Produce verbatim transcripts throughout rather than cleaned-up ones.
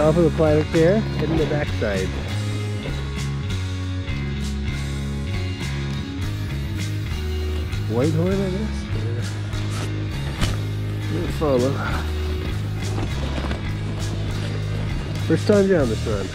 top of the aquatic there, hitting the backside. Whitehorn, I guess? Yeah. We'll follow. First time down this run.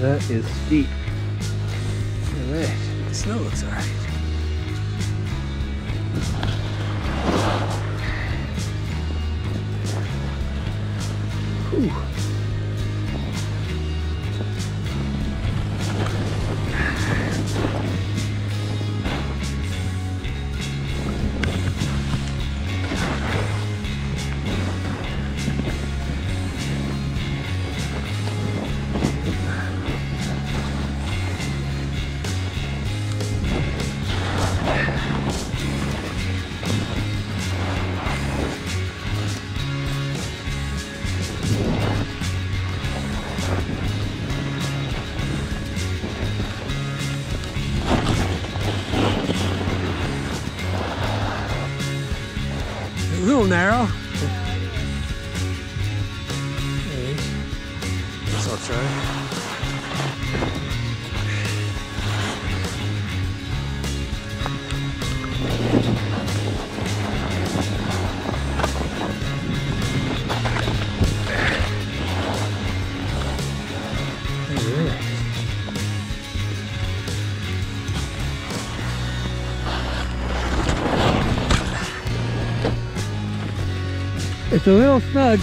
That is steep. Look at that. The snow looks alright. A little narrow. Hey. Guess I'll try. It's a little snug.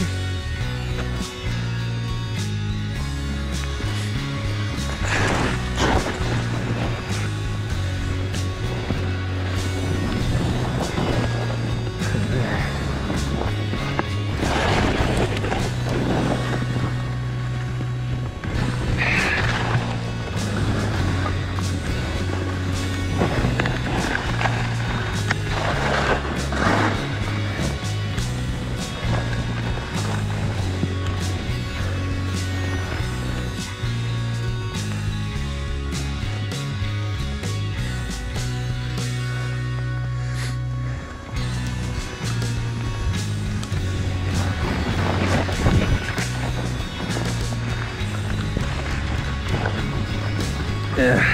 Yeah.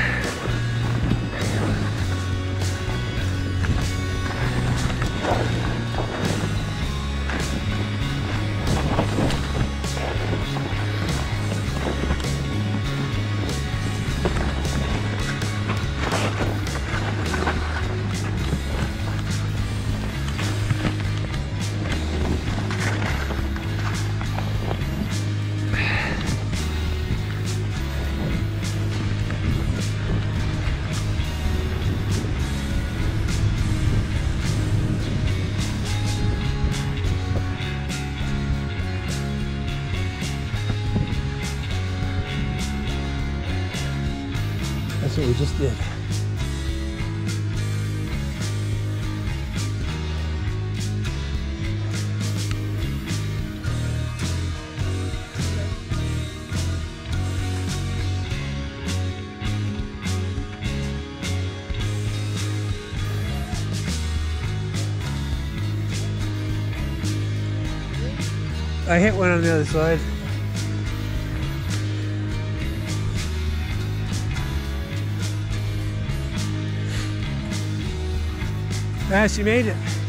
That's what we just did. I hit one on the other side. Ah, she made it.